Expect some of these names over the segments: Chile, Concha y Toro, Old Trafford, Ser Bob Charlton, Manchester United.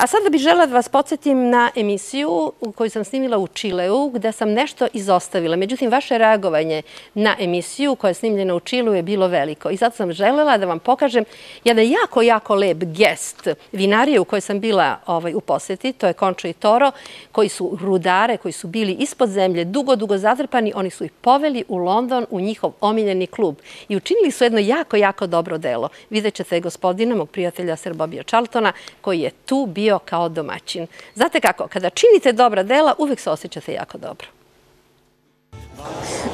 A sada bih želela da vas podsjetim na emisiju koju sam snimila u Čileu, gde sam nešto izostavila. Međutim, vaše reagovanje na emisiju koja je snimljena u Čileu je bilo veliko. I zato sam želela da vam pokažem jedan jako, jako lep gest vinarije u kojoj sam bila u posjeti. To je Concha y Toro, koji su rudare, koji su bili ispod zemlje, dugo, dugo zatrpani. Oni su ih poveli u London, u njihov omiljeni klub. I učinili su jedno jako, jako dobro delo. Vidjet ćete gospodina, mog prijatelja Ser Bob Charltona, koji je tu bio kao domaćin. Znate kako, kada činite dobra dela, uvijek se osjećate jako dobro.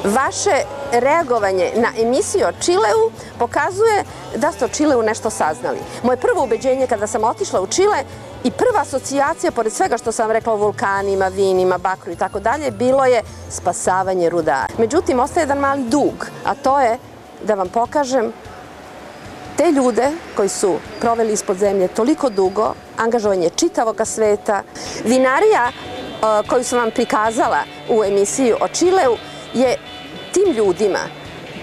Vaše reagovanje na emisiju o Čileu pokazuje da ste o Čileu nešto saznali. Moje prvo ubeđenje kada sam otišla u Čile i prva asocijacija, pored svega što sam rekla o vulkanima, vinima, bakru i tako dalje, bilo je spasavanje rudara. Međutim, ostaje jedan mali dug, a to je da vam pokažem te ljude koji su proveli ispod zemlje toliko dugo, angažovanje čitavog sveta. Vinarija koju sam vam prikazala u emisiji o Čileu je tim ljudima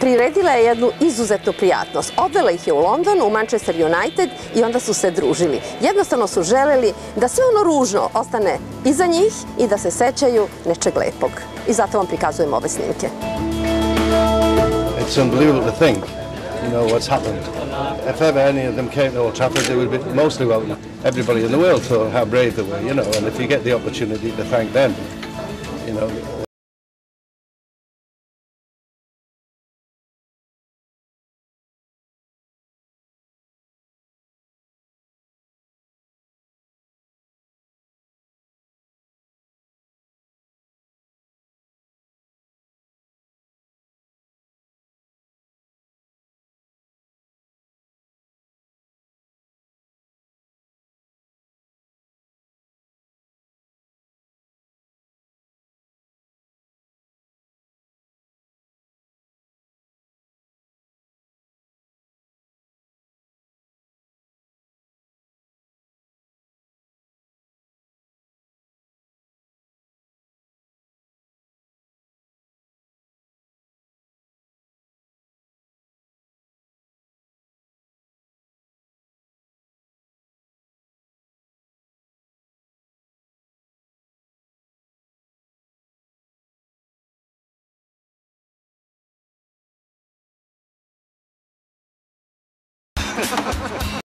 priredila je jednu izuzetnu prijatnost. Odvela ih je u London, u Manchester United i onda su se družili. Jednostavno su želeli da sve ono ružno ostane iza njih i da se sećaju nečeg lepog. I zato vam prikazujem ove snimke. It's unbelievable to think, you know, what's happened. If ever any of them came to Old Trafford, they would be mostly welcome. Everybody in the world saw how brave they were, you know, and if you get the opportunity to thank them, you know.